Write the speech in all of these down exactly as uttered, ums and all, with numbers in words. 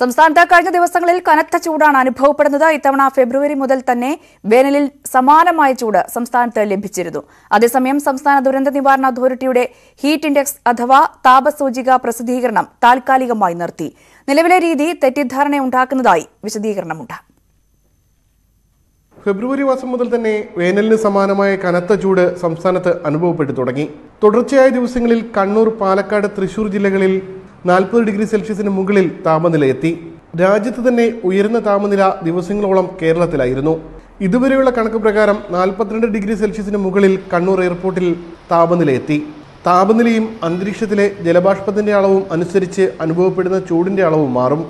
സംസ്ഥാനത്തെ കഴിഞ്ഞ ദിവസങ്ങളിൽ കനത്ത ചൂടാണ് അനുഭവപ്പെടുന്നത്. ഇത്തവണ ഫെബ്രുവരി മുതൽ തന്നെ വേനലിൽ സമാനമായ ചൂട് സംസ്ഥാനത്തെ ലഭിച്ചിരുന്നു. അതേസമയം സംസ്ഥാന ദുരന്ത നിവാരണ അതോറിറ്റിയുടെ ഹീറ്റ് ഇൻഡെക്സ് അഥവാ താപസൂചിക പ്രസിദ്ധീകരണം താൽക്കാലികമായി നിർത്തി. നിലവിലെ രീതി തെറ്റിദ്ധാരണയുണ്ടാക്കുന്നതായി വിശദീകരണമുണ്ട്. ഫെബ്രുവരി മാസം മുതൽ തന്നെ വേനലിന് സമാനമായ കനത്ത ചൂട് സംസ്ഥാനത്ത് അനുഭവപ്പെട്ടു തുടങ്ങി. തുടർച്ചയായ ദിവസങ്ങളിൽ കണ്ണൂർ, പാലക്കാട്, തൃശൂർ ജില്ലകളിൽ നാൽപ്പത് ഡിഗ്രി സെൽഷ്യസിന് മുകളിൽ താപനില എത്തി. രാജ്യത്ത് തന്നെ ഉയർന്ന താപനില ദിവസങ്ങളോളം കേരളത്തിലായിരുന്നു. ഇതുവരെയുള്ള കണക്ക് പ്രകാരം നാൽപ്പത്തിരണ്ട് ഡിഗ്രി സെൽഷ്യസിന് മുകളിൽ കണ്ണൂർ എയർപോർട്ടിൽ താപനില എത്തി. താപനിലയും അന്തരീക്ഷത്തിലെ ജലബാഷ്പത്തിന്റെ അളവും അനുസരിച്ച് അനുഭവപ്പെടുന്ന ചൂടിന്റെ അളവും മാറും.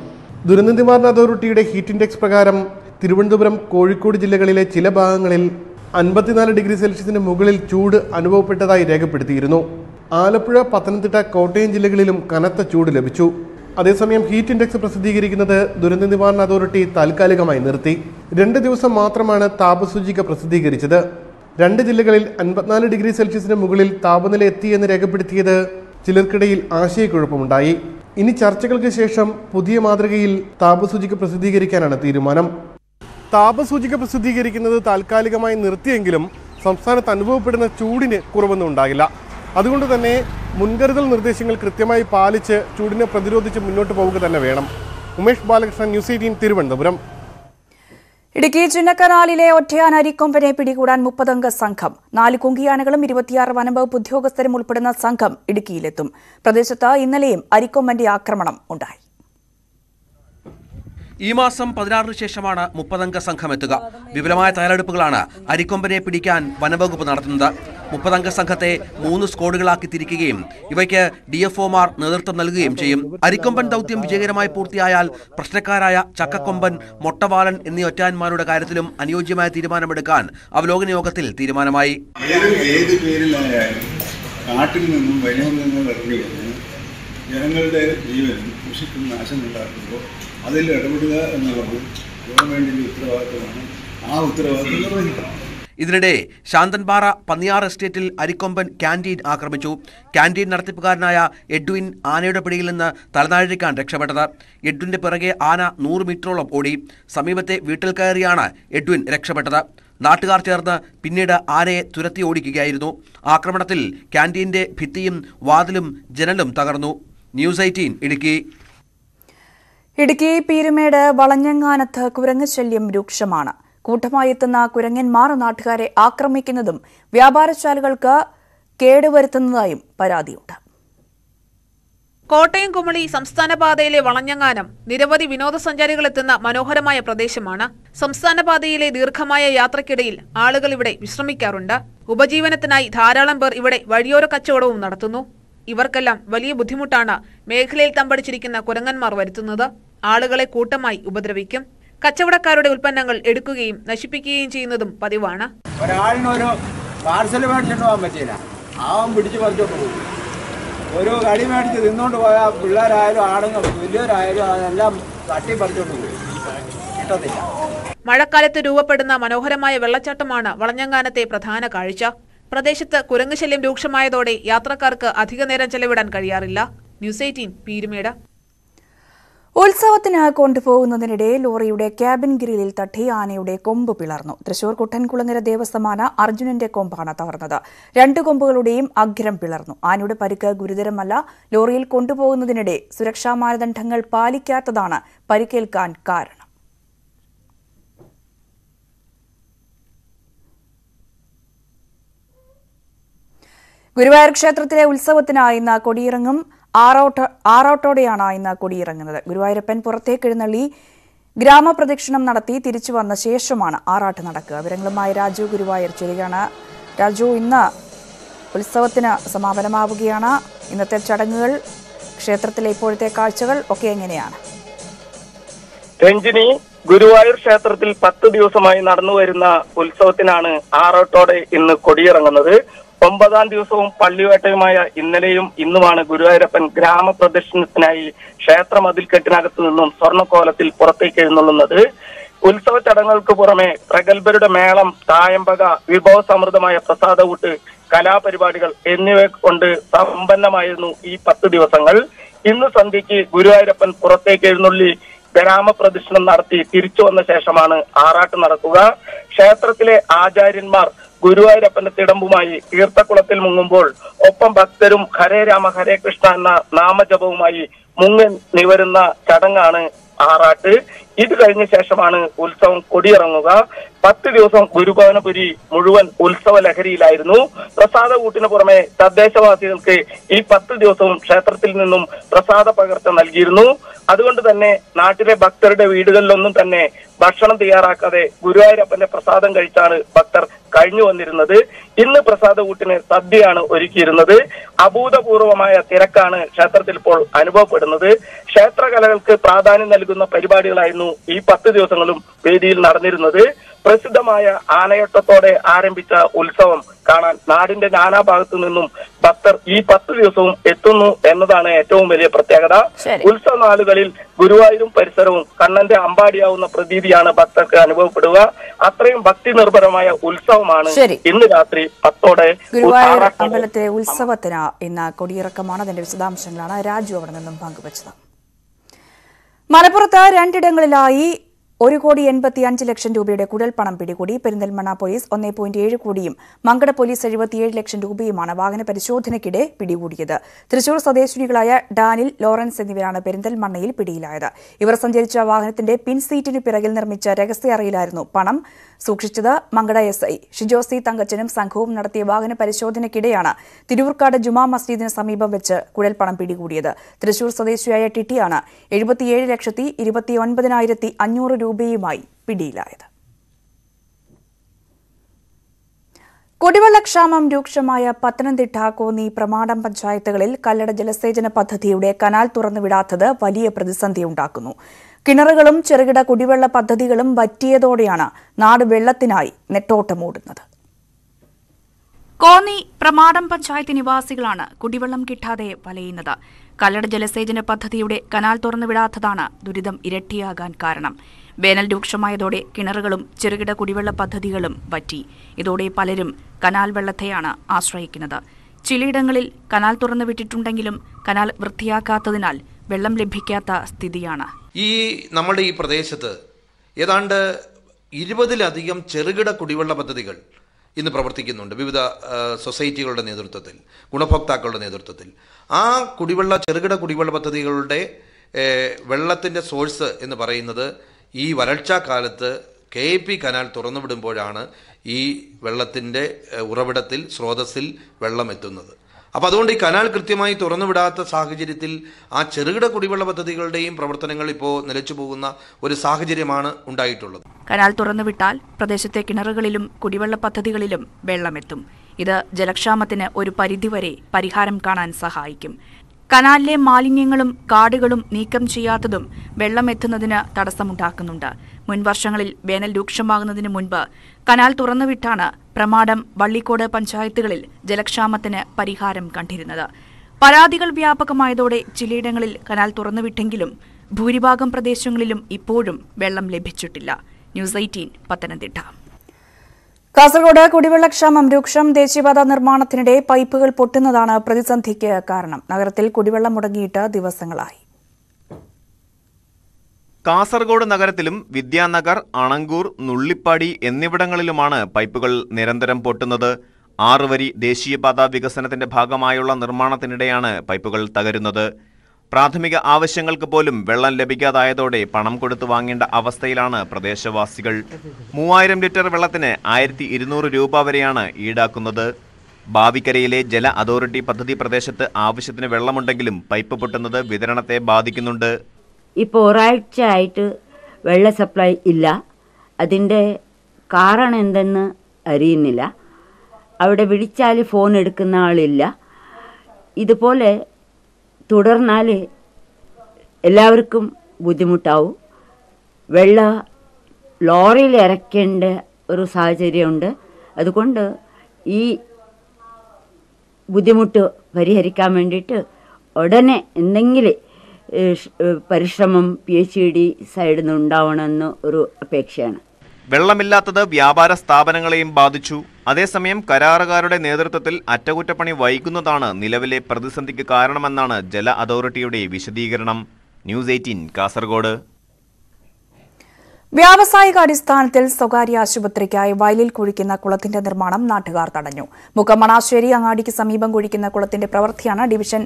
ദുരന്ത നിവാരണ അതോറിറ്റിയുടെ ഹീറ്റ് ഇൻഡെക്സ് പ്രകാരം തിരുവനന്തപുരം, കോഴിക്കോട് ജില്ലകളിലെ ചില ഭാഗങ്ങളിൽ അൻപത്തിനാല് ഡിഗ്രി സെൽഷ്യസിന് മുകളിൽ ചൂട് അനുഭവപ്പെട്ടതായി രേഖപ്പെടുത്തിയിരുന്നു. ആലപ്പുഴ, പത്തനംതിട്ട, കോട്ടയം ജില്ലകളിലും കനത്ത ചൂട് ലഭിച്ചു. അതേസമയം ഹീറ്റ് ഇൻഡെക്സ് പ്രസിദ്ധീകരിക്കുന്നത് ദുരന്ത നിവാരണ അതോറിറ്റി താൽക്കാലികമായി നിർത്തി. രണ്ട് ദിവസം മാത്രമാണ് താപസൂചിക പ്രസിദ്ധീകരിച്ചത്. രണ്ട് ജില്ലകളിൽ അൻപത്തിനാല് ഡിഗ്രി സെൽഷ്യസിന് മുകളിൽ താപനില എത്തിയെന്ന് രേഖപ്പെടുത്തിയത് ചിലർക്കിടയിൽ ആശയക്കുഴപ്പമുണ്ടായി. ഇനി ചർച്ചകൾക്ക് ശേഷം പുതിയ മാതൃകയിൽ താപസൂചിക പ്രസിദ്ധീകരിക്കാനാണ് തീരുമാനം. താപസൂചിക പ്രസിദ്ധീകരിക്കുന്നത് താൽക്കാലികമായി നിർത്തിയെങ്കിലും സംസ്ഥാനത്ത് അനുഭവപ്പെടുന്ന ചൂടിന് കുറവൊന്നും ഉണ്ടാകില്ല. അതുകൊണ്ട് തന്നെ മുൻകരുതൽ നിർദ്ദേശങ്ങൾ കൃത്യമായി പാലിച്ച് ചൂടിനെ പ്രതിരോധിച്ച് മുന്നോട്ട് പോവുക തന്നെ വേണം. Umesh Balakrishnan, news eighteen, Thiruvananthapuram. ഇടുക്കി ചിന്നക്കനാലിലെ ഒറ്റയാന അരിക്കൊമ്പനെ പിടികൂടാൻ മുപ്പതംഗ സംഘം. നാല് കുങ്കിയാനകളും ഇരുപത്തിയാറ് വനംവകുപ്പ് ഉദ്യോഗസ്ഥരും ഉൾപ്പെടുന്ന സംഘം ഇടുക്കിയിലെത്തും. പ്രദേശത്ത് ഇന്നലെയും അരിക്കൊമ്പന്റെ ആക്രമണം ഉണ്ടായി. ഈ മാസം പതിനാറിന് ശേഷമാണ് മുപ്പതംഗ സംഘം എത്തുക. വിപുലമായ തയ്യാറെടുപ്പുകളാണ് അരിക്കൊമ്പനെ പിടിക്കാൻ വനംവകുപ്പ് നടത്തുന്നത്. മുപ്പതംഗ സംഘത്തെ മൂന്ന് സ്ക്വാഡുകളാക്കി തിരിക്കുകയും ഇവയ്ക്ക് ഡി എഫ് ഒമാർ നേതൃത്വം നൽകുകയും ചെയ്യും. അരിക്കൊമ്പൻ ദൗത്യം വിജയകരമായി പൂർത്തിയായാൽ പ്രശ്നക്കാരായ ചക്കക്കൊമ്പൻ, മൊട്ടവാലൻ എന്നീ ഒറ്റാന്മാരുടെ കാര്യത്തിലും അനുയോജ്യമായ തീരുമാനമെടുക്കാൻ അവലോകന യോഗത്തിൽ തീരുമാനമായി. ജനങ്ങളുടെ ജീവനും കൃഷിക്കും നാശമുണ്ടാക്കുമ്പോൾ അതിൽ ഇടപെടുക എന്നുള്ളത് ഗവൺമെന്റിന്റെ ഉത്തരവാദിത്തമാണ്. ആ ഉത്തരവാദിത്തം നിർവഹിക്കണം. ഇതിനിടെ ശാന്തൻപാറ പന്നിയാർ എസ്റ്റേറ്റിൽ അരിക്കൊമ്പൻ ക്യാൻറ്റീൻ ആക്രമിച്ചു. ക്യാൻറ്റീൻ നടത്തിപ്പുകാരനായ എഡ്വിൻ ആനയുടെ പിടിയിൽ നിന്ന് തലനാഴിക്കാൻ രക്ഷപ്പെട്ടത്. എഡ്വിൻ്റെ പിറകെ ആന നൂറ് മീറ്ററോളം ഓടി. സമീപത്തെ വീട്ടിൽ കയറിയാണ് എഡ്വിൻ രക്ഷപ്പെട്ടത്. നാട്ടുകാർ ചേർന്ന് പിന്നീട് ആനയെ തുരത്തി ഓടിക്കുകയായിരുന്നു. ആക്രമണത്തിൽ ക്യാൻറ്റീൻ്റെ ഭിത്തിയും വാതിലും ജനലും തകർന്നു. News eighteen Idukki. ഇടുക്കി പീരുമേട് വളഞ്ഞങ്ങാനത്ത് കുരങ്ങ് ശല്യം രൂക്ഷമാണ്. കൂട്ടമായി എത്തുന്ന കുരങ്ങന്മാർ നാട്ടുകാരെ ആക്രമിക്കുന്നതും വ്യാപാരശാലകൾക്ക് കേടുവരുത്തുന്നതായും പരാതിയുണ്ട്. കോട്ടയം കുമളി സംസ്ഥാന പാതയിലെ വളഞ്ഞങ്ങാനം നിരവധി വിനോദസഞ്ചാരികളെത്തുന്ന മനോഹരമായ പ്രദേശമാണ്. സംസ്ഥാന പാതയിലെ ദീർഘമായ യാത്രക്കിടയിൽ ആളുകൾ ഇവിടെ വിശ്രമിക്കാറുണ്ട്. ഉപജീവനത്തിനായി ധാരാളം പേർ ഇവിടെ വഴിയോര കച്ചവടവും നടത്തുന്നു. ഇവർക്കെല്ലാം വലിയ ബുദ്ധിമുട്ടാണ് മേഖലയിൽ തമ്പടിച്ചിരിക്കുന്ന കുരങ്ങന്മാർ വരുത്തുന്നത്. ആളുകളെ കൂട്ടമായി ഉപദ്രവിക്കും. കച്ചവടക്കാരുടെ ഉൽപ്പന്നങ്ങൾ എടുക്കുകയും നശിപ്പിക്കുകയും ചെയ്യുന്നതും പതിവാണ്. ഒരാളിനൊരു പാർസൽ മേടിച്ചിട്ട് പോകാൻ പറ്റില്ല, ആവൻ പിടിച്ചു പറിച്ചോട്ട് പോകും. ഒരു കടി മേടിച്ച് തിന്നോണ്ട് പോയാൽ പിള്ളേരായാലും ആണുങ്ങളും വലിയവരായാലും അതെല്ലാം തട്ടി പറിച്ചോട്ട് പോകും, കിട്ടത്തില്ല. മഴക്കാലത്ത് രൂപപ്പെടുന്ന മനോഹരമായ വെള്ളച്ചാട്ടമാണ് വളഞ്ഞങ്ങാനത്തെ പ്രധാന കാഴ്ച. പ്രദേശത്ത് കുരങ്ങ് ശല്യം രൂക്ഷമായതോടെ യാത്രക്കാർക്ക് അധിക നേരം ചെലവിടാൻ കഴിയാറില്ല. News eighteen Peermade. ഉത്സവത്തിന് കൊണ്ടുപോകുന്നതിനിടെ ലോറിയുടെ ക്യാബിൻ ഗ്രില്ലിൽ തട്ടി ആനയുടെ കൊമ്പ് പിളർന്നു. തൃശൂർ കുട്ടൻകുളങ്ങര ദേവസ്വമാണ് അർജുനന്റെ കൊമ്പാണ് തകർന്നത്. രണ്ട് കൊമ്പുകളുടെയും അഗ്രം പിളർന്നു. ആനയുടെ പരിക്ക് ഗുരുതരമല്ല. ലോറിയിൽ കൊണ്ടുപോകുന്നതിനിടെ സുരക്ഷാ മാനദണ്ഡങ്ങൾ പാലിക്കാത്തതാണ് പരിക്കേൽക്കാൻ കാരണം. ഗുരുവായൂർ ക്ഷേത്രത്തിലെ ഉത്സവത്തിനായി ഇന്ന് കൊടിയിറങ്ങും. ആറോട്ട ആറോട്ടോടെയാണ് ഇന്ന് കൊടിയിറങ്ങുന്നത്. ഗുരുവായൂരപ്പൻ പുറത്തേക്കെഴുന്നള്ളി ഗ്രാമപ്രദക്ഷിണം നടത്തി തിരിച്ചു വന്ന ശേഷമാണ് ആറാട്ട് നടക്കുക. വിവരങ്ങളുമായി രാജു ഗുരുവായൂർ ചേരുകയാണ്. രാജു, ഇന്ന് ഉത്സവത്തിന് സമാപനമാവുകയാണ്. ഇന്നത്തെ ചടങ്ങുകൾ, ക്ഷേത്രത്തിലെ ഇപ്പോഴത്തെ കാഴ്ചകൾ ഒക്കെ എങ്ങനെയാണ്? രഞ്ജിനി, ഗുരുവായൂർ ക്ഷേത്രത്തിൽ പത്ത് ദിവസമായി നടന്നുവരുന്ന ഉത്സവത്തിനാണ് ആറോട്ടോടെ ഇന്ന് കൊടിയിറങ്ങുന്നത്. ഒമ്പതാം ദിവസവും പള്ളിവേട്ടയുമായ ഇന്നലെയും ഇന്നുമാണ് ഗുരുവായൂരപ്പൻ ഗ്രാമപ്രദക്ഷിണത്തിനായി ക്ഷേത്ര മതിൽക്കെട്ടിനകത്തു നിന്നും സ്വർണ്ണക്കോലത്തിൽ പുറത്തേക്ക് എഴുന്നള്ളുന്നത്. ഉത്സവ ചടങ്ങുകൾക്ക് പുറമെ പ്രഗത്ഭരുടെ മേളം, തായമ്പക, വിഭവ സമൃദ്ധമായ പ്രസാദകൂട്ട്, കലാപരിപാടികൾ എന്നിവ കൊണ്ട് സമ്പന്നമായിരുന്നു ഈ പത്ത് ദിവസങ്ങൾ. ഇന്ന് സന്ധ്യയ്ക്ക് ഗുരുവായൂരപ്പൻ പുറത്തേക്ക് എഴുന്നള്ളി ग्राम प्रदक्षिणम നടത്തി തിരിച്ചു വന്ന ശേഷമാണ് ആറാട്ട് നടക്കുക ക്ഷേത്രത്തിലെ ആചാര്യന്മാർ ഗുരുവായൂരപ്പന്റെ തിടമ്പുമായി തീർത്ഥകുളത്തിൽ മുങ്ങുമ്പോൾ ഒപ്പം ഭക്തരും ഹരേ രാമ ഹരേ കൃഷ്ണ എന്ന നാമജപവുമായി മുങ്ങി നിവരുന്ന ചടങ്ങാണ് ആറാട്ട് ഇത് കഴിഞ്ഞ ശേഷമാണ് ഉത്സവം കൊടിയിറങ്ങുക പത്ത് ദിവസം ഗുരുഭവനപുരി മുഴുവൻ ഉത്സവ ലഹരിയിലായിരുന്നു പ്രസാദ ഊട്ടിന് പുറമെ തദ്ദേശവാസികൾക്ക് ഈ പത്ത് ദിവസവും ക്ഷേത്രത്തിൽ നിന്നും പ്രസാദ പകർച്ച നൽകിയിരുന്നു അതുകൊണ്ട് തന്നെ നാട്ടിലെ ഭക്തരുടെ വീടുകളിലൊന്നും തന്നെ ഭക്ഷണം തയ്യാറാക്കാതെ ഗുരുവായൂരപ്പന്റെ പ്രസാദം കഴിച്ചാണ് ഭക്തർ കഴിഞ്ഞു വന്നിരുന്നത് ഇന്ന് പ്രസാദ ഊട്ടിന് സദ്യയാണ് ഒരുക്കിയിരുന്നത് അഭൂതപൂർവമായ തിരക്കാണ് ക്ഷേത്രത്തിൽ ഇപ്പോൾ അനുഭവപ്പെടുന്നത് ക്ഷേത്രകലകൾക്ക് പ്രാധാന്യം നൽകുന്ന പരിപാടികളായിരുന്നു ഈ പത്ത് ദിവസങ്ങളും വേദിയിൽ നടന്നിരുന്നത് പ്രസിദ്ധമായ ആനയോട്ടത്തോടെ ആരംഭിച്ച ഉത്സവം കാണാൻ നാടിന്റെ നാനാഭാഗത്തു നിന്നും ഭക്തർ ഈ പത്ത് ദിവസവും എത്തുന്നു എന്നതാണ് ഏറ്റവും വലിയ പ്രത്യേകത ഉത്സവ നാളുകളിൽ ഗുരുവായൂരും പരിസരവും കണ്ണന്റെ അമ്പാടിയാവുന്ന പ്രതീതിയാണ് ഭക്തർക്ക് അനുഭവപ്പെടുക അത്രയും ഭക്തി നിർഭരമായ ഉത്സവമാണ് ഇന്ന് രാത്രി പത്തോടെ ഗുരുവായൂർ അമ്പലത്തിലെ ഉത്സവത്തിന് ഇന്ന് കൊടിയിറക്കമാണ് അതിന്റെ വിശദാംശങ്ങളാണ് രാജു അവിടെ നിന്നും പങ്കുവച്ചത് മലപ്പുറത്ത് രണ്ടിടങ്ങളിലായി ഒരു കോടി എൺപത്തിയഞ്ച് ലക്ഷം രൂപയുടെ കുഴൽപ്പണം പിടികൂടി പെരിന്തൽമണ്ണ പോലീസ് ഒന്ന് പോയിന്റ് ഏഴ് കോടിയും മങ്കട പോലീസ് എഴുപത്തിയേഴ് ലക്ഷം രൂപയുമാണ് വാഹന പരിശോധനയ്ക്കിടെ പിടികൂടിയത് തൃശൂർ സ്വദേശിനികളായ ഡാനിൽ ലോറൻസ് എന്നിവരാണ് പെരിന്തൽമണ്ണയിൽ പിടിയിലായത് ഇവർ സഞ്ചരിച്ച വാഹനത്തിന്റെ പിൻസീറ്റിനു പിറകിൽ നിർമ്മിച്ച രഹസ്യറയിലായിരുന്നു പണം സൂക്ഷിച്ചത് മങ്കട എസ് ഐ ഷിജോസി തങ്കച്ചനും സംഘവും നടത്തിയ വാഹന പരിശോധനയ്ക്കിടെയാണ് തിരൂർക്കാട് ജുമാ മസ്ജിദിന് സമീപം വെച്ച് കുഴൽപ്പണം പിടികൂടിയത് തൃശൂർ സ്വദേശിയായ ടിറ്റിയാണ് എഴുപത്തിയേഴ് ലക്ഷത്തി ഇരുപത്തിയൊൻപതിനായിരത്തി അഞ്ഞൂറ് രൂപയുമായി പിടിയിലായത് കുടിവെള്ളക്ഷാമം രൂക്ഷമായ പത്തനംതിട്ട കോന്നി പ്രമാടം പഞ്ചായത്തുകളിൽ കല്ലട ജലസേചന പദ്ധതിയുടെ കനാൽ തുറന്നുവിടാത്തത് വലിയ പ്രതിസന്ധിയുണ്ടാക്കുന്നു കിണറുകളും ചെറുകിട കുടിവെള്ള പദ്ധതികളും വറ്റിയതോടെയാണ് നാട് വെള്ളത്തിനായി നെട്ടോട്ടമോടുന്നത് കോന്നി പ്രമാടം പഞ്ചായത്ത് നിവാസികളാണ് കുടിവെള്ളം കിട്ടാതെ വലയുന്നത് കല്ലട ജലസേചന പദ്ധതിയുടെ കനാൽ തുറന്നുവിടാത്തതാണ് ദുരിതം ഇരട്ടിയാകാൻ കാരണം വേനൽ രൂക്ഷമായതോടെ കിണറുകളും ചെറുകിട കുടിവെള്ള പദ്ധതികളും വറ്റി ഇതോടെ പലരും കനാൽ വെള്ളത്തെയാണ് ആശ്രയിക്കുന്നത് ചിലയിടങ്ങളിൽ കനാൽ തുറന്നുവിട്ടിട്ടുണ്ടെങ്കിലും കനാൽ വൃത്തിയാക്കാത്തതിനാൽ വെള്ളം ലഭിക്കാത്ത സ്ഥിതിയാണ് ഈ നമ്മുടെ ഈ പ്രദേശത്ത് ഏതാണ്ട് ഇരുപതിലധികം ചെറുകിട കുടിവെള്ള പദ്ധതികൾ ഇന്ന് പ്രവർത്തിക്കുന്നുണ്ട് വിവിധ സൊസൈറ്റികളുടെ നേതൃത്വത്തിൽ ഗുണഭോക്താക്കളുടെ നേതൃത്വത്തിൽ ആ കുടിവെള്ള ചെറുകിട കുടിവെള്ള പദ്ധതികളുടെ വെള്ളത്തിൻ്റെ സോഴ്സ് എന്ന് പറയുന്നത് ഈ വരൾച്ചാക്കാലത്ത് കെ എ പി കനാൽ തുറന്നുവിടുമ്പോഴാണ് ഈ വെള്ളത്തിൻ്റെ ഉറവിടത്തിൽ സ്രോതസ്സിൽ വെള്ളം എത്തുന്നത് അപ്പോൾ അതുകൊണ്ട് ഈ കനാൽ കൃത്യമായി തുറന്നുവിടാത്ത സാഹചര്യത്തിൽ ആ ചെറുകിട കുടിവെള്ള പദ്ധതികളുടെയും പ്രവർത്തനങ്ങൾ ഇപ്പോൾ നിലച്ചു പോകുന്ന ഒരു സാഹചര്യമാണ് ഉണ്ടായിട്ടുള്ളത് കനാൽ തുറന്നുവിട്ടാൽ പ്രദേശത്തെ കിണറുകളിലും കുടിവെള്ള പദ്ധതികളിലും വെള്ളമെത്തും ഇത് ജലക്ഷാമത്തിന് ഒരു പരിധിവരെ പരിഹാരം കാണാൻ സഹായിക്കും കനാലിലെ മാലിന്യങ്ങളും കാടുകളും നീക്കം ചെയ്യാത്തതും വെള്ളമെത്തുന്നതിന് തടസ്സമുണ്ടാക്കുന്നുണ്ട് മുൻവർഷങ്ങളിൽ വേനൽ രൂക്ഷമാകുന്നതിന് മുൻപ് കനാൽ തുറന്നുവിട്ടാണ് പ്രമാടം വള്ളിക്കോട് പഞ്ചായത്തുകളിൽ ജലക്ഷാമത്തിന് പരിഹാരം കണ്ടിരുന്നത് പരാതികൾ വ്യാപകമായതോടെ ചിലയിടങ്ങളിൽ കനാൽ തുറന്നുവിട്ടെങ്കിലും ഭൂരിഭാഗം പ്രദേശങ്ങളിലും ഇപ്പോഴും വെള്ളം ലഭിച്ചിട്ടില്ല ന്യൂസ് പതിനൊന്ന് പത്തനംതിട്ട കാസർഗോഡ് കുടിവെള്ളക്ഷാമം രൂക്ഷം ദേശീയപാത നിർമ്മാണത്തിനിടെ പൈപ്പുകൾ പൊട്ടുന്നതാണ് പ്രതിസന്ധിക്ക് കാരണം നഗരത്തിൽ കുടിവെള്ളം മുടങ്ങിയിട്ട് ദിവസങ്ങളായി കാസർഗോഡ് നഗരത്തിലും വിദ്യാനഗർ അണങ്കൂർ നുള്ളിപ്പാടി എന്നിവിടങ്ങളിലുമാണ് പൈപ്പുകൾ നിരന്തരം പൊട്ടുന്നത് ആറുവരി ദേശീയപാത വികസനത്തിന്റെ ഭാഗമായുള്ള നിർമ്മാണത്തിനിടെയാണ് പൈപ്പുകൾ തകരുന്നത് പ്രാഥമിക ആവശ്യങ്ങൾക്ക് പോലും വെള്ളം ലഭിക്കാതായതോടെ പണം കൊടുത്തു വാങ്ങേണ്ട അവസ്ഥയിലാണ് പ്രദേശവാസികൾ മൂവായിരം ലിറ്റർ വെള്ളത്തിന് ആയിരത്തി ഇരുന്നൂറ് രൂപ വരെയാണ് ഈടാക്കുന്നത് ബാവിക്കരയിലെ ജല അതോറിറ്റി പദ്ധതി പ്രദേശത്ത് ആവശ്യത്തിന് വെള്ളമുണ്ടെങ്കിലും പൈപ്പ് പൊട്ടുന്നത് വിതരണത്തെ ബാധിക്കുന്നുണ്ട് ഇപ്പോൾ ഒരാഴ്ച ആയിട്ട് വെള്ള സപ്ലൈ ഇല്ല അതിൻ്റെ കാരണം എന്തെന്ന് അറിയുന്നില്ല അവിടെ വിളിച്ചാൽ ഫോൺ എടുക്കുന്ന ആളില്ല ഇതുപോലെ തുടർന്നാൽ എല്ലാവർക്കും ബുദ്ധിമുട്ടാവും വെള്ള ലോറിയിൽ ഇറക്കേണ്ട ഒരു സാഹചര്യമുണ്ട് അതുകൊണ്ട് ഈ ബുദ്ധിമുട്ട് പരിഹരിക്കാൻ വേണ്ടിയിട്ട് ഉടനെ എന്തെങ്കിലും പരിശ്രമം പി എച്ച് ഡി സൈഡിൽ നിന്ന് ഉണ്ടാവണമെന്ന് ഒരു അപേക്ഷയാണ് വെള്ളമില്ലാത്തത് വ്യാപാര സ്ഥാപനങ്ങളെയും ബാധിച്ചു അതേസമയം കരാറുകാരുടെ നേതൃത്വത്തിൽ അറ്റകുറ്റപ്പണി വൈകുന്നതാണ് നിലവിലെ പ്രതിസന്ധിക്ക് കാരണമെന്നാണ് ജല അതോറിറ്റിയുടെ വിശദീകരണം ന്യൂസ് പതിനൊന്ന് കാസർഗോഡ് വ്യാവസായിക അടിസ്ഥാനത്തിൽ സ്വകാര്യ ആശുപത്രിക്കായി വയലിൽ കുഴിക്കുന്ന കുളത്തിന്റെ നിർമ്മാണം നാട്ടുകാർ തടഞ്ഞു. മുക്കമണാശ്ശേരി അങ്ങാടിക്ക് സമീപം കുഴിക്കുന്ന കുളത്തിന്റെ പ്രവൃത്തിയാണ് ഡിവിഷൻ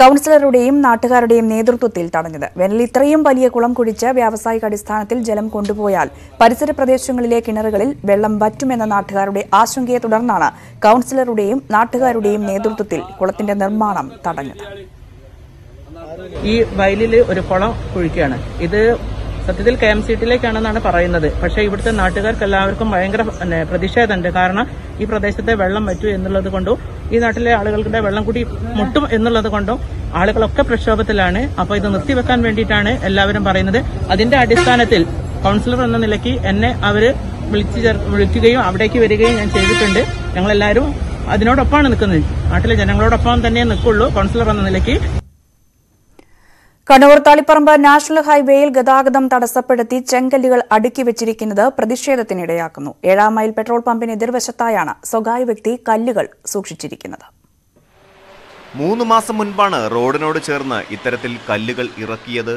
കൌൺസിലറുടെയും നാട്ടുകാരുടെയും നേതൃത്വത്തിൽ തടഞ്ഞത്. വേനലിൽ ഇത്രയും വലിയ കുളം കുഴിച്ച് വ്യാവസായിക അടിസ്ഥാനത്തിൽ ജലം കൊണ്ടുപോയാൽ പരിസര പ്രദേശങ്ങളിലെ കിണറുകളിൽ വെള്ളം വറ്റുമെന്ന നാട്ടുകാരുടെ ആശങ്കയെ തുടർന്നാണ് കൌൺസിലറുടെയും നാട്ടുകാരുടെയും നേതൃത്വത്തിൽ കുളത്തിന്റെ നിർമ്മാണം തടഞ്ഞത്. ഈ വയലിൽ ഒരു കുളം കുഴിക്കുകയാണ്. ഇത് സത്യത്തിൽ കെ എം സി ടിയിലേക്കാണെന്നാണ് പറയുന്നത്. പക്ഷേ ഇവിടുത്തെ നാട്ടുകാർക്ക് എല്ലാവർക്കും ഭയങ്കര പ്രതിഷേധമുണ്ട്. കാരണം ഈ പ്രദേശത്തെ വെള്ളം വറ്റൂ എന്നുള്ളത് കൊണ്ടും ഈ നാട്ടിലെ ആളുകളുടെ വെള്ളം കൂടി മുട്ടും എന്നുള്ളത് കൊണ്ടും ആളുകളൊക്കെ പ്രക്ഷോഭത്തിലാണ്. അപ്പോൾ ഇത് നിർത്തിവെക്കാൻ വേണ്ടിയിട്ടാണ് എല്ലാവരും പറയുന്നത്. അതിന്റെ അടിസ്ഥാനത്തിൽ കൌൺസിലർ എന്ന നിലയ്ക്ക് എന്നെ അവർ വിളിച്ചു വിളിക്കുകയും അവിടേക്ക് വരികയും ഞാൻ ചെയ്തിട്ടുണ്ട്. ഞങ്ങളെല്ലാവരും അതിനോടൊപ്പമാണ് നിൽക്കുന്നത്. നാട്ടിലെ ജനങ്ങളോടൊപ്പം തന്നെ നിൽക്കുള്ളൂ കൌൺസിലർ എന്ന നിലയ്ക്ക്. കണ്ണൂർ തളിപ്പറമ്പ് നാഷണൽ ഹൈവേയിൽ ഗതാഗതം തടസ്സപ്പെടുത്തി ചെങ്കല്ലുകൾ അടുക്കി വെച്ചിരിക്കുന്നത് പ്രതിഷേധത്തിനിടയാക്കുന്നു. ഏഴാം മൈൽ പെട്രോൾ പമ്പിന് എതിർവശത്തായാണ് സ്വകാര്യ വ്യക്തി കല്ലുകൾ സൂക്ഷിച്ചിരിക്കുന്നത്. മൂന്ന് മാസം മുൻപാണ് റോഡിനോട് ചേർന്ന് ഇത്തരത്തിൽ കല്ലുകൾ ഇറക്കിയത്.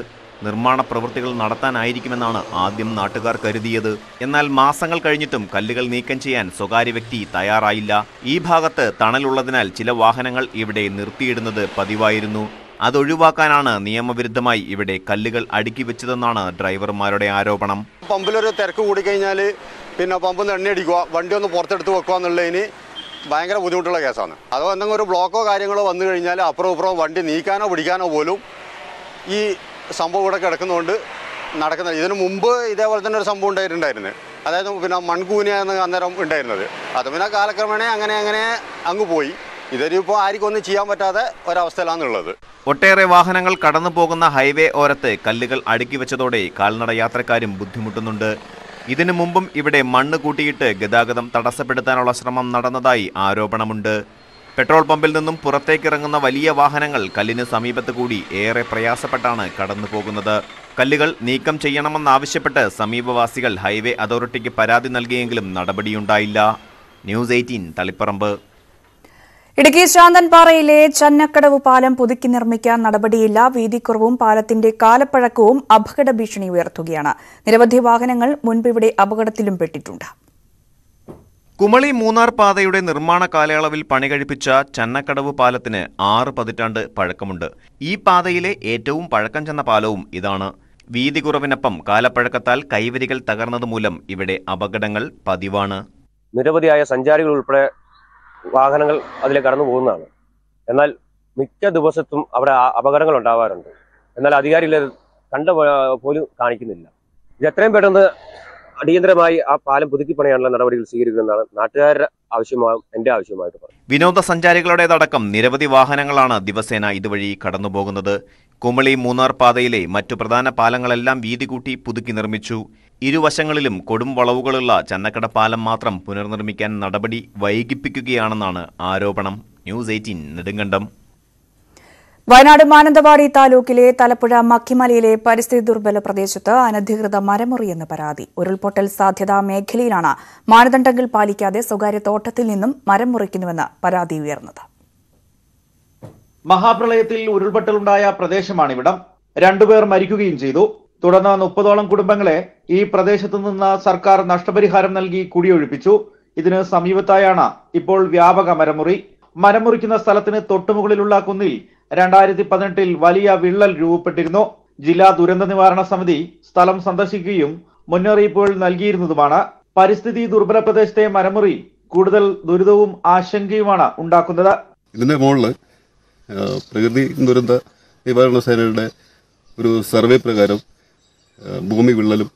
നിർമ്മാണ പ്രവൃത്തികൾ നടത്താനായിരിക്കുമെന്നാണ് ആദ്യം നാട്ടുകാർ കരുതിയത്. എന്നാൽ മാസങ്ങൾ കഴിഞ്ഞിട്ടും കല്ലുകൾ നീക്കം ചെയ്യാൻ സ്വകാര്യ വ്യക്തി തയ്യാറായില്ല. ഈ ഭാഗത്ത് തണലുള്ളതിനാൽ ചില വാഹനങ്ങൾ ഇവിടെ നിർത്തിയിടുന്നത് പതിവായിരുന്നു. അതൊഴിവാക്കാനാണ് നിയമവിരുദ്ധമായി ഇവിടെ കല്ലുകൾ അടുക്കി വെച്ചതെന്നാണ് ഡ്രൈവർമാരുടെ ആരോപണം. പമ്പിലൊരു തിരക്ക് കൂടിക്കഴിഞ്ഞാൽ പിന്നെ പമ്പിൽ നിന്ന് എണ്ണ അടിക്കുക, വണ്ടി ഒന്ന് പുറത്തെടുത്ത് വെക്കുക എന്നുള്ളതിന് ഭയങ്കര ബുദ്ധിമുട്ടുള്ള കേസാണ്. അതോ എന്തെങ്കിലും ഒരു ബ്ലോക്കോ കാര്യങ്ങളോ വന്നു കഴിഞ്ഞാൽ അപ്പുറം ഇപ്പുറം വണ്ടി നീക്കാനോ പിടിക്കാനോ പോലും ഈ സംഭവം ഇവിടെ കിടക്കുന്നതുകൊണ്ട് നടക്കുന്നത്. ഇതിനു മുമ്പ് ഇതേപോലെ തന്നെ ഒരു സംഭവം ഉണ്ടായിട്ടുണ്ടായിരുന്നു. അതായത് പിന്നെ മൺകൂനിയാണ് അന്നേരം ഉണ്ടായിരുന്നത്. അത് പിന്നെ കാലക്രമേണ അങ്ങനെ അങ്ങനെ അങ്ങ് പോയി. ഇതൊരിപ്പോൾ ആർക്കൊന്നും ചെയ്യാൻ പറ്റാത്ത ഒരവസ്ഥയിലാണുള്ളത്. ഒട്ടേറെ വാഹനങ്ങൾ കടന്നു പോകുന്ന ഹൈവേ ഓരത്ത് കല്ലുകൾ അടുക്കി വെച്ചതോടെ കാൽനട യാത്രക്കാരും ബുദ്ധിമുട്ടുന്നുണ്ട്. ഇതിനു മുമ്പും ഇവിടെ മണ്ണ് കൂട്ടിയിട്ട് ഗതാഗതം തടസ്സപ്പെടുത്താനുള്ള ശ്രമം നടന്നതായി ആരോപണമുണ്ട്. പെട്രോൾ പമ്പിൽ നിന്നും പുറത്തേക്കിറങ്ങുന്ന വലിയ വാഹനങ്ങൾ കല്ലിന് സമീപത്ത് കൂടി ഏറെ പ്രയാസപ്പെട്ടാണ് കടന്നു പോകുന്നത്. കല്ലുകൾ നീക്കം ചെയ്യണമെന്നാവശ്യപ്പെട്ട് സമീപവാസികൾ ഹൈവേ അതോറിറ്റിക്ക് പരാതി നൽകിയെങ്കിലും നടപടിയുണ്ടായില്ല. News eighteen Taliparamba. ഇടുക്കി ശാന്തൻപാറയിലെ ചന്നക്കടവ് പാലം പുതുക്കി നിർമ്മിക്കാൻ നടപടിയില്ല. വീതിക്കുറവും പാലത്തിന്റെ കാലപ്പഴക്കവും അപകട ഭീഷണി ഉയർത്തുകയാണ്. നിരവധി വാഹനങ്ങൾ മുൻപിവിടെ അപകടത്തിലും പെട്ടിട്ടുണ്ട്. കുമളി മൂന്നാർ പാതയുടെ നിർമ്മാണ കാലയളവിൽ പണികഴിപ്പിച്ച ചന്നക്കടവ് പാലത്തിന് ആറ് പതിറ്റാണ്ട് പഴക്കമുണ്ട്. ഈ പാതയിലെ ഏറ്റവും പഴക്കം ചെന്ന പാലവും ഇതാണ്. വീതി കുറവിനൊപ്പം കാലപ്പഴക്കത്താൽ കൈവരികൾ തകർന്നതുമൂലം ഇവിടെ അപകടങ്ങൾ പതിവാണ്. നിരവധിയായ സഞ്ചാരികൾ ഉൾപ്പെടെ വാഹനങ്ങൾ അതിലെ കടന്നു പോകുന്നതാണ്. എന്നാൽ മിക്ക ദിവസത്തും അവിടെ അപകടങ്ങൾ ഉണ്ടാവാറുണ്ട്. എന്നാൽ അധികാരികൾ കണ്ട പോലും കാണിക്കുന്നില്ല. ഇത് എത്രയും പെട്ടെന്ന് അടിയന്തരമായി ആ പാലം പുതുക്കി പണിയാനുള്ള നടപടികൾ സ്വീകരിക്കുമെന്നാണ് നാട്ടുകാരുടെ ആവശ്യമായും എന്റെ ആവശ്യമായിട്ട് പറയുന്നത്. വിനോദസഞ്ചാരികളുടേതടക്കം നിരവധി വാഹനങ്ങളാണ് ദിവസേന ഇതുവഴി കടന്നുപോകുന്നത്. കുമളി മൂന്നാർ പാതയിലെ മറ്റു പ്രധാന പാലങ്ങളെല്ലാം വീതി കൂട്ടി പുതുക്കി നിർമ്മിച്ചു. ഇരുവശങ്ങളിലും കൊടും വളവുകളുള്ള ചന്നക്കട പാലം മാത്രം പുനർനിർമ്മിക്കാൻ നടപടി വൈകിപ്പിക്കുകയാണെന്നാണ് ആരോപണം. News eighteen Nedumkandam. വയനാട് മാനന്തവാടി താലൂക്കിലെ തലപ്പുഴ മക്കിമലയിലെ പരിസ്ഥിതി ദുർബല പ്രദേശത്ത് അനധികൃത മരമുറിയെന്ന് പരാതി. ഉരുൾപൊട്ടൽ സാധ്യതാ മേഖലയിലാണ് മാനദണ്ഡങ്ങൾ പാലിക്കാതെ സ്വകാര്യ തോട്ടത്തിൽ നിന്നും മരം മുറിക്കുന്നുവെന്ന് പരാതി ഉയർന്നത്. മഹാപ്രളയത്തിൽ ഉരുൾപൊട്ടലുണ്ടായ പ്രദേശമാണിവിടം. രണ്ടുപേർ മരിക്കുകയും ചെയ്തു. തുടർന്ന് മുപ്പതോളം കുടുംബങ്ങളെ ഈ പ്രദേശത്തു നിന്ന് സർക്കാർ നഷ്ടപരിഹാരം നൽകി കുടിയൊഴിപ്പിച്ചു. ഇതിന് സമീപത്തായാണ് ഇപ്പോൾ വ്യാപക മരമുറി. മരമുറിക്കുന്ന സ്ഥലത്തിന് തൊട്ടുമുകളിലുള്ള കുന്നിൽ രണ്ടായിരത്തി പതിനെട്ടിൽ വലിയ വിള്ളൽ രൂപപ്പെട്ടിരുന്നു. ജില്ലാ ദുരന്ത നിവാരണ സമിതി സ്ഥലം സന്ദർശിക്കുകയും മുന്നറിയിപ്പുകൾ നൽകിയിരുന്നതുമാണ്. പരിസ്ഥിതി ദുർബല പ്രദേശത്തെ മരമുറി കൂടുതൽ ദുരിതവും ആശങ്കയുമാണ് ഉണ്ടാക്കുന്നത്. ഇതിന്റെ മുകളിൽ പ്രകൃതി ദുരന്ത നിവാരണ സേനയുടെ ഒരു സർവേ പ്രകാരം ഭൂമി വിള്ളലും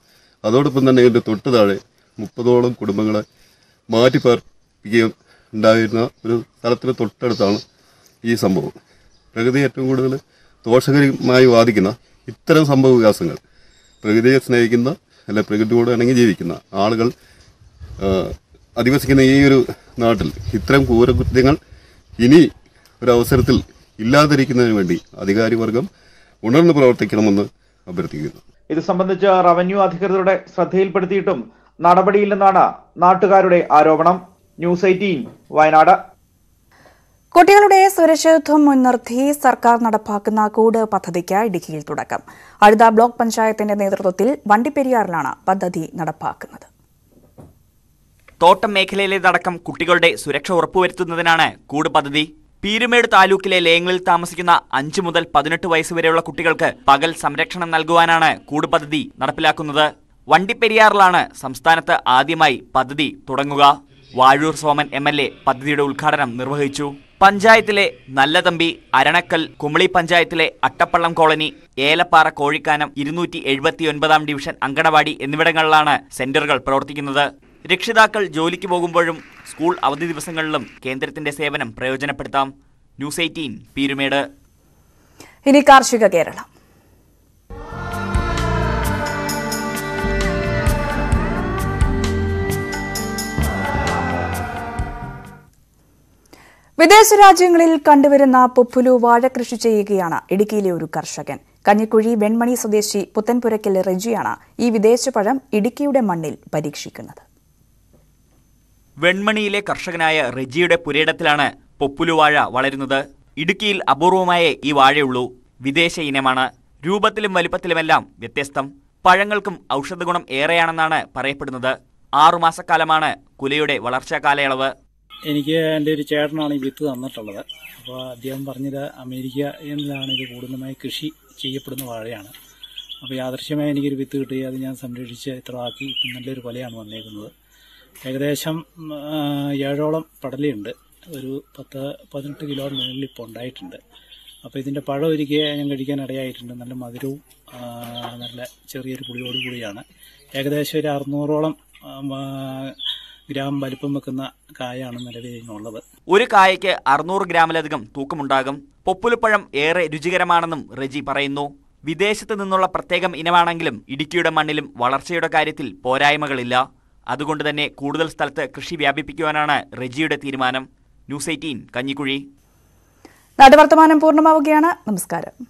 അതോടൊപ്പം തന്നെ ഇതിൻ്റെ തൊട്ട് താഴെ മുപ്പതോളം കുടുംബങ്ങളെ മാറ്റി പാർപ്പിക്കുകയും ഉണ്ടായിരുന്ന ഒരു സ്ഥലത്തിന് തൊട്ടടുത്താണ് ഈ സംഭവം. പ്രകൃതി ഏറ്റവും കൂടുതൽ ദോഷകരമായി വാദിക്കുന്ന ഇത്തരം സംഭവ വികാസങ്ങൾ പ്രകൃതിയെ സ്നേഹിക്കുന്ന അല്ലെ പ്രകൃതിയോട് ഇണങ്ങി ജീവിക്കുന്ന ആളുകൾ അധിവസിക്കുന്ന ഈ ഒരു നാട്ടിൽ ഇത്തരം ക്രൂരകൃത്യങ്ങൾ ഇനി ഒരവസരത്തിൽ ഇല്ലാതിരിക്കുന്നതിന് വേണ്ടി അധികാരിവർഗം ഉണർന്നു പ്രവർത്തിക്കണമെന്ന് അഭ്യർത്ഥിക്കുന്നു. ഇത് സംബന്ധിച്ച് റവന്യൂ അധികൃതരുടെ ശ്രദ്ധയിൽപ്പെടുത്തിയിട്ടും നടപടിയില്ലെന്നാണ് നാട്ടുകാരുടെ ആരോപണം. News eighteen Wayanad. കുട്ടികളുടെ സുരക്ഷിതത്വം മുൻനിർത്തി സർക്കാർ നടപ്പാക്കുന്ന കൂട് പദ്ധതിക്ക് ഇടുക്കിയിൽ തുടക്കം. അടുത്ത ബ്ലോക്ക് പഞ്ചായത്തിന്റെ നേതൃത്വത്തിൽ വണ്ടിപ്പെരിയാറിലാണ് പദ്ധതി നടപ്പാക്കുന്നത്. തോട്ടം മേഖലയിലേതടക്കം കുട്ടികളുടെ സുരക്ഷ ഉറപ്പുവരുത്തുന്നതിനാണ് കൂട് പദ്ധതി. പീരുമേട് താലൂക്കിലെ ലയങ്ങളിൽ താമസിക്കുന്ന അഞ്ച് മുതൽ പതിനെട്ട് വയസ്സ് വരെയുള്ള കുട്ടികൾക്ക് പകൽ സംരക്ഷണം നൽകുവാനാണ് കൂട് പദ്ധതി നടപ്പിലാക്കുന്നത്. വണ്ടിപ്പെരിയാറിലാണ് സംസ്ഥാനത്ത് ആദ്യമായി പദ്ധതി തുടങ്ങുക. Vazhoor Soman M L A പദ്ധതിയുടെ ഉദ്ഘാടനം നിർവഹിച്ചു. പഞ്ചായത്തിലെ നല്ലതമ്പി, അരണക്കൽ, കുമളി പഞ്ചായത്തിലെ അട്ടപ്പള്ളം കോളനി, ഏലപ്പാറ, കോഴിക്കാനം, ഇരുന്നൂറ്റി എഴുപത്തി ഒൻപതാം ഡിവിഷൻ അങ്കണവാടി എന്നിവിടങ്ങളിലാണ് സെന്ററുകൾ പ്രവർത്തിക്കുന്നത്. രക്ഷിതാക്കൾ ജോലിക്ക് പോകുമ്പോഴും സ്കൂൾ അവധി ദിവസങ്ങളിലും കേന്ദ്രത്തിന്റെ സേവനം പ്രയോജനപ്പെടുത്താം. News eighteen Peermade. ഇനി കാർഷിക കേരളം. വിദേശ രാജ്യങ്ങളിൽ കണ്ടുവരുന്ന പൊപ്പുലു വാഴ കൃഷി ചെയ്യുകയാണ് ഇടുക്കിയിലെ ഒരു കർഷകൻ. കഞ്ഞിക്കുഴി വെൺമണി സ്വദേശി പുത്തൻപുരയ്ക്കൽ റെജിയാണ് ഈ വിദേശപഴം ഇടുക്കിയുടെ മണ്ണിൽ പരീക്ഷിക്കുന്നത്. വെൺമണിയിലെ കർഷകനായ റെജിയുടെ പുരയിടത്തിലാണ് പൊപ്പുലു വാഴ വളരുന്നത്. ഇടുക്കിയിൽ അപൂർവമായേ ഈ വാഴയുള്ളൂ. വിദേശ ഇനമാണ്. രൂപത്തിലും വലുപ്പത്തിലുമെല്ലാം വ്യത്യസ്തം. പഴങ്ങൾക്കും ഔഷധഗുണം ഏറെയാണെന്നാണ് പറയപ്പെടുന്നത്. ആറുമാസക്കാലമാണ് കുലയുടെ വളർച്ചാ കാലയളവ്. എനിക്ക് എൻ്റെ ഒരു ചേട്ടനാണ് ഈ വിത്ത് തന്നിട്ടുള്ളത്. അപ്പോൾ അദ്ദേഹം പറഞ്ഞത് അമേരിക്കയിലാണ് ഇത് കൂടുതലായി കൃഷി ചെയ്യപ്പെടുന്ന വാഴയാണ്. അപ്പോൾ യാദൃശ്യമായി എനിക്കൊരു വിത്ത് കിട്ടി. അത് ഞാൻ സംരക്ഷിച്ച് ഇത്ര ആക്കി ഇപ്പം നല്ലൊരു കൊലയാണ് വന്നേക്കുന്നത്. ഏകദേശം ഏഴോളം പടലയുണ്ട്. ഒരു പത്ത് പതിനെട്ട് കിലോ മേളിൽ ഇപ്പോൾ ഉണ്ടായിട്ടുണ്ട്. അപ്പോൾ ഇതിൻ്റെ പഴം ഒരുക്കി ഞാൻ കഴിക്കാൻ ഇടയായിട്ടുണ്ട്. നല്ല മധുരവും നല്ല ചെറിയൊരു പുളിയോടു കൂടിയാണ്. ഏകദേശം ഒരു അറുന്നൂറോളം ഗ്രാം വലിപ്പം വെക്കുന്ന കായാണ് നിലവിലുള്ളത്. ഒരു കായയ്ക്ക് അറുന്നൂറ് ഗ്രാമിലധികം തൂക്കമുണ്ടാകും. പൊപ്പുലുപ്പഴം ഏറെ രുചികരമാണെന്നും റെജി പറയുന്നു. വിദേശത്ത് നിന്നുള്ള പ്രത്യേകം ഇനമാണെങ്കിലും ഇടുക്കിയുടെ മണ്ണിലും വളർച്ചയുടെ കാര്യത്തിൽ പോരായ്മകളില്ല. അതുകൊണ്ട് തന്നെ കൂടുതൽ സ്ഥലത്ത് കൃഷി വ്യാപിപ്പിക്കുവാനാണ് റെജിയുടെ തീരുമാനം. News eighteen Kanjikuzhi. നാട്ടുവർത്തമാനം പൂർണ്ണമാവുകയാണ്. നമസ്കാരം.